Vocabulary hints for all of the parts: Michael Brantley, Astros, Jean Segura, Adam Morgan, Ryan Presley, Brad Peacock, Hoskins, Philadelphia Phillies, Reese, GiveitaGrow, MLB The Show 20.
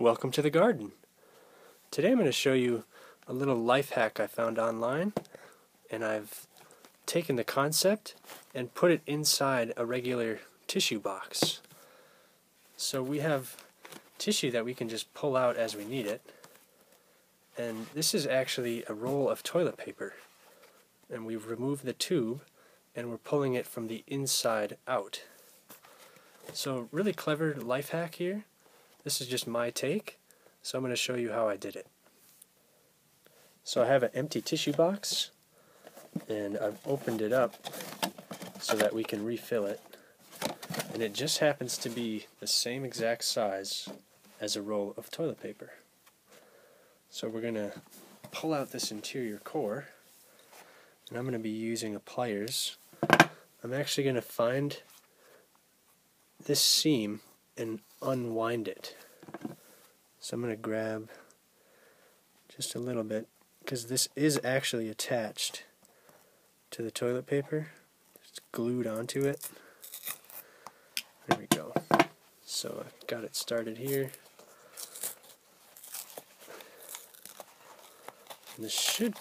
Welcome to the garden. Today I'm going to show you a little life hack I found online, and I've taken the concept and put it inside a regular tissue box. So we have tissue that we can just pull out as we need it, and this is actually a roll of toilet paper, and we've removed the tube and we're pulling it from the inside out. So really clever life hack here. This is just my take, so I'm going to show you how I did it. So I have an empty tissue box, and I've opened it up so that we can refill it. And it just happens to be the same exact size as a roll of toilet paper. So we're going to pull out this interior core, and I'm going to be using pliers. I'm actually going to find this seam and unwind it. So I'm going to grab just a little bit, because this is actually attached to the toilet paper. It's glued onto it. There we go. So I've got it started here. And this should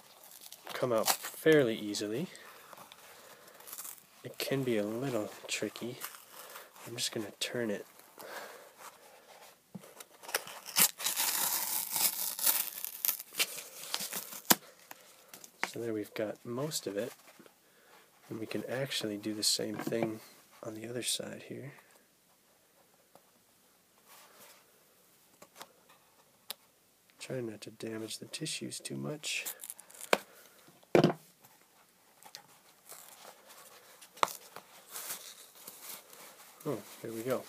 come out fairly easily. It can be a little tricky. I'm just going to turn it. So there we've got most of it, and we can actually do the same thing on the other side here. Try not to damage the tissues too much. Oh, there we go.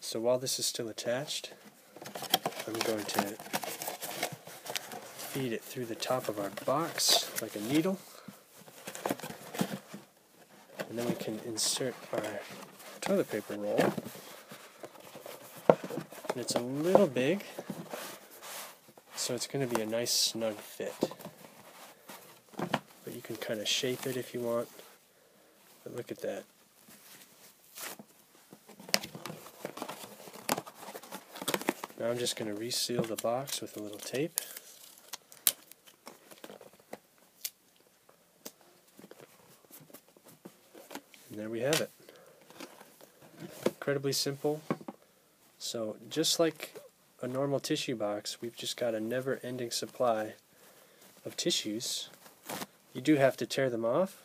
So while this is still attached, I'm going to feed it through the top of our box like a needle, and then we can insert our toilet paper roll. And it's a little big, so it's going to be a nice snug fit, but you can kind of shape it if you want. But look at that. Now I'm just going to reseal the box with a little tape. There we have it. Incredibly simple. So just like a normal tissue box, we've just got a never-ending supply of tissues. You do have to tear them off,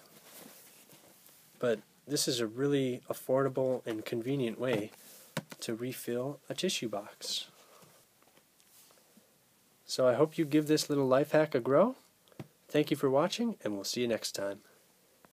but this is a really affordable and convenient way to refill a tissue box. So I hope you give this little life hack a grow. Thank you for watching, and we'll see you next time.